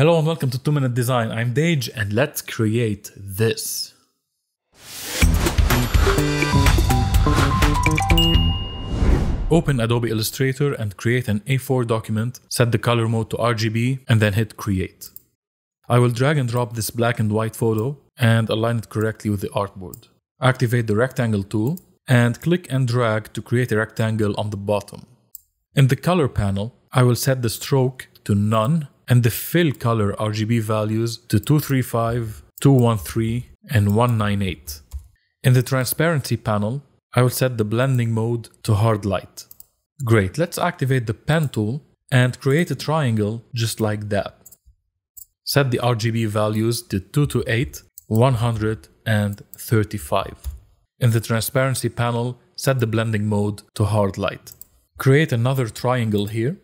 Hello and welcome to 2 Minute Design. I'm Deej and let's create this. Open Adobe Illustrator and create an A4 document, set the color mode to RGB and then hit create. I will drag and drop this black and white photo and align it correctly with the artboard. Activate the rectangle tool and click and drag to create a rectangle on the bottom. In the color panel, I will set the stroke to none and the fill color RGB values to 235, 213, and 198. In the transparency panel, I will set the blending mode to hard light. Great, let's activate the pen tool and create a triangle just like that. Set the RGB values to 228, 100, and 35. In the transparency panel, set the blending mode to hard light. Create another triangle here.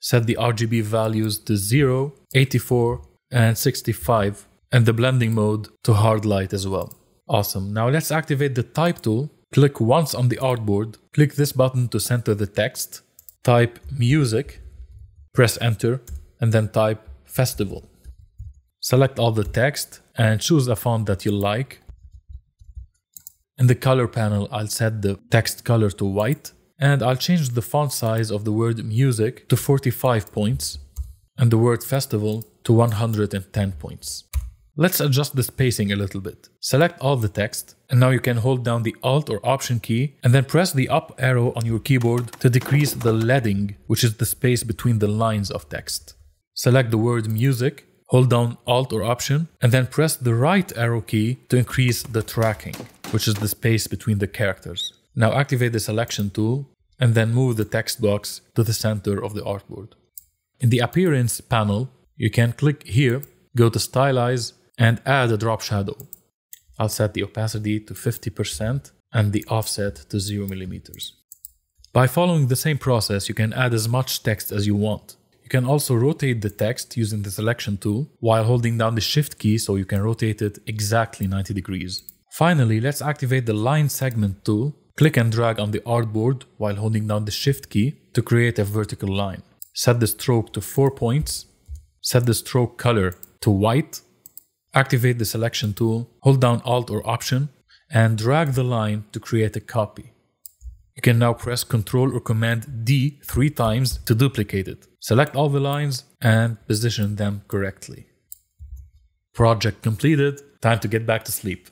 Set the RGB values to 0, 84, and 65, and the blending mode to hard light as well. Awesome. Now let's activate the type tool. Click once on the artboard. Click this button to center the text. Type music. Press enter, and then type festival. Select all the text and choose a font that you like. In the color panel, I'll set the text color to white. And I'll change the font size of the word music to 45 points and the word festival to 110 points. Let's adjust the spacing a little bit. Select all the text and now you can hold down the Alt or Option key and then press the up arrow on your keyboard to decrease the leading, which is the space between the lines of text. Select the word music, hold down Alt or Option and then press the right arrow key to increase the tracking, which is the space between the characters. Now activate the selection tool and then move the text box to the center of the artboard. In the appearance panel, you can click here, go to stylize and add a drop shadow. I'll set the opacity to 50% and the offset to 0 mm. By following the same process, you can add as much text as you want. You can also rotate the text using the selection tool while holding down the Shift key so you can rotate it exactly 90 degrees. Finally, let's activate the line segment tool. Click and drag on the artboard while holding down the Shift key to create a vertical line. Set the stroke to 4 points. Set the stroke color to white. Activate the selection tool, hold down Alt or Option, and drag the line to create a copy. You can now press Ctrl or Command D 3 times to duplicate it. Select all the lines and position them correctly. Project completed. Time to get back to sleep.